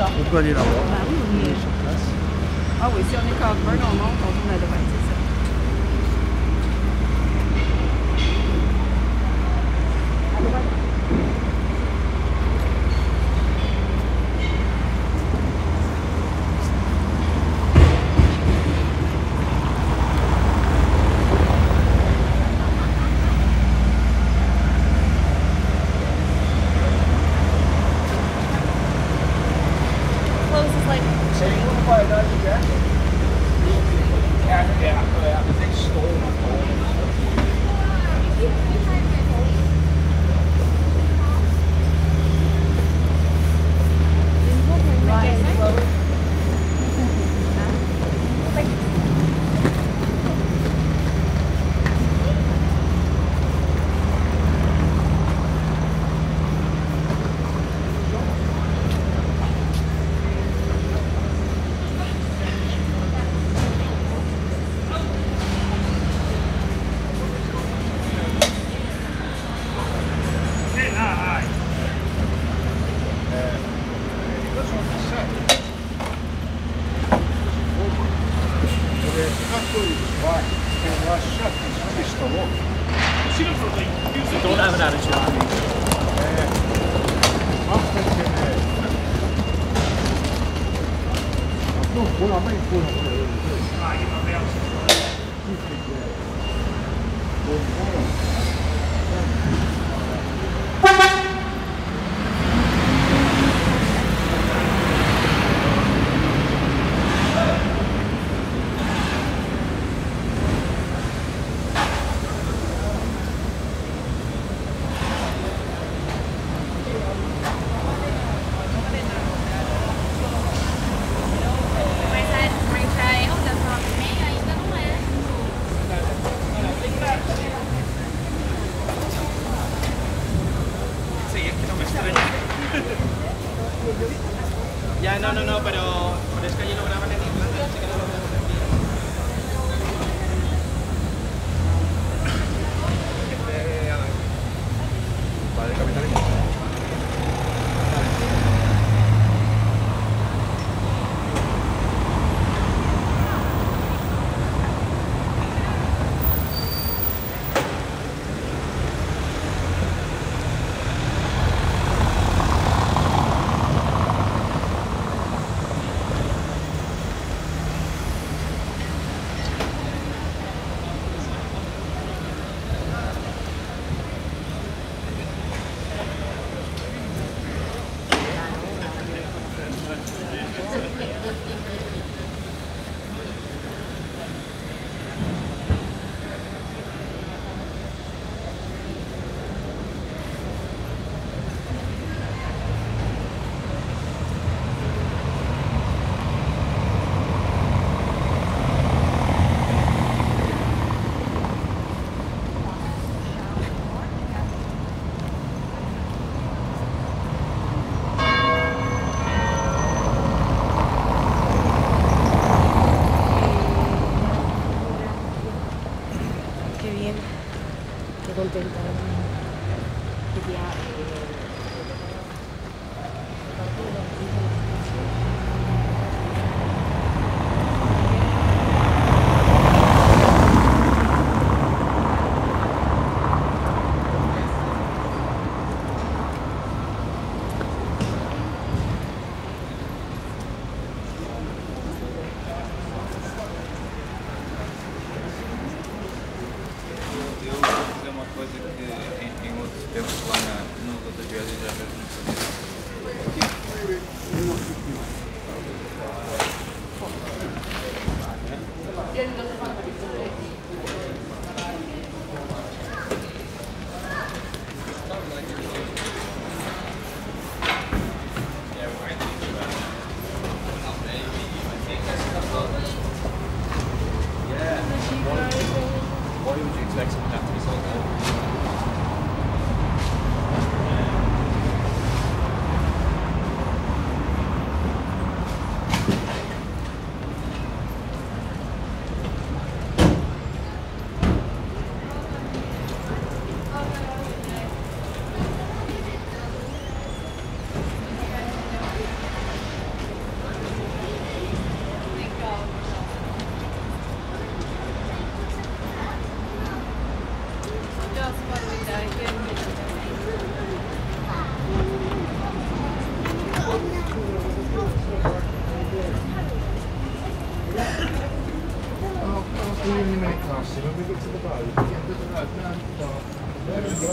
Pourquoi aller là-bas? Bah oui, on est sur place. Ah oui, si on est Cockburn, on monte, on tourne à droite, c'est ça. À droite. Temos lá no Doutor Dias e já vemos no She let me get to the body. You can't put it out now. Let me go.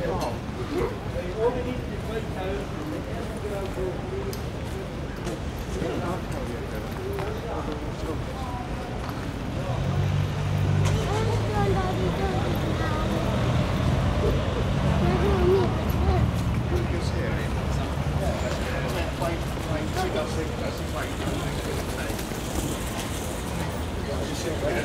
They already need to play tennis. They can't get out there. Thank you.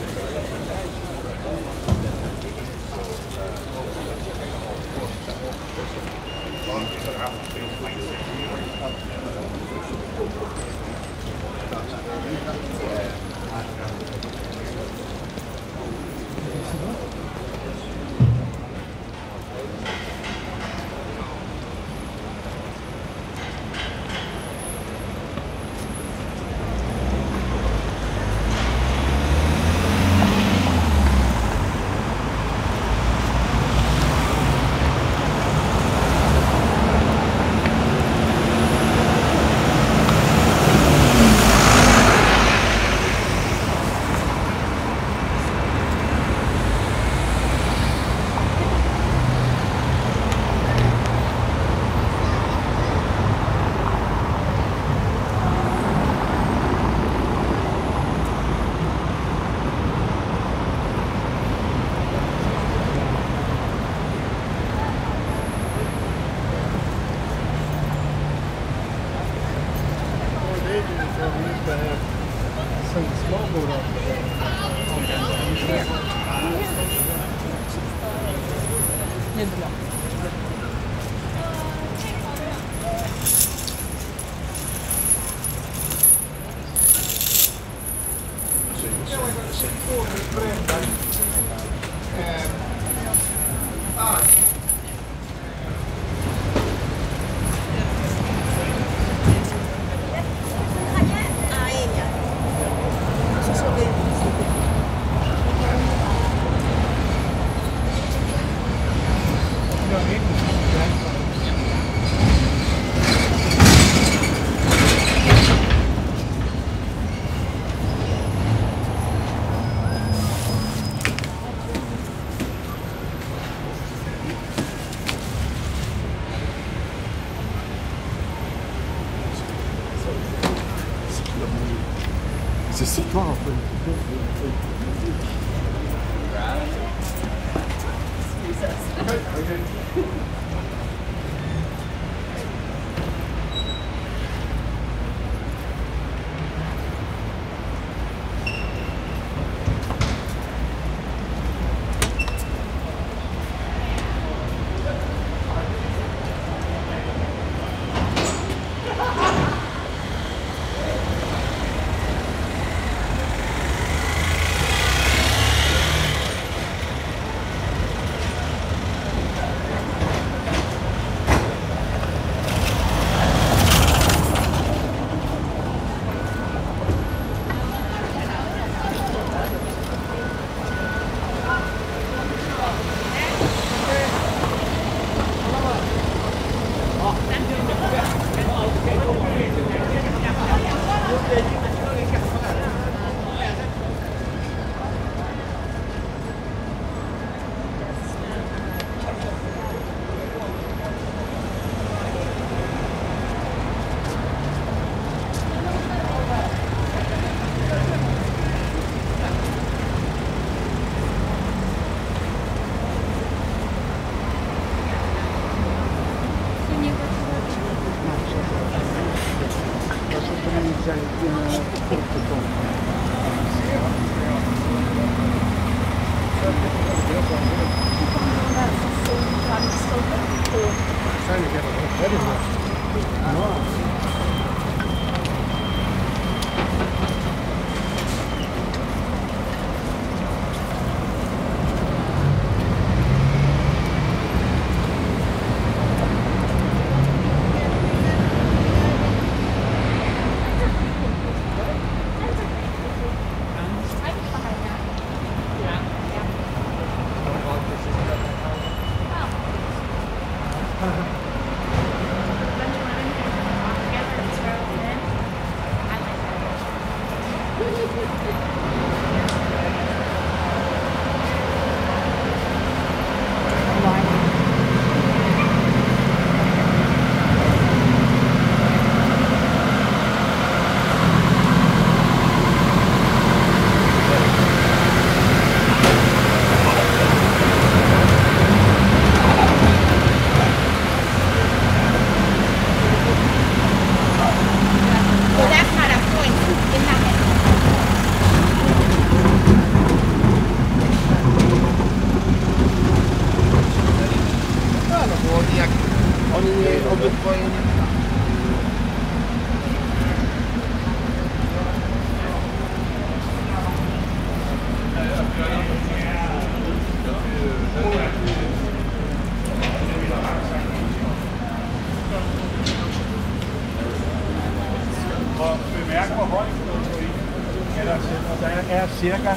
Der er cirka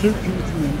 7.000 minutter.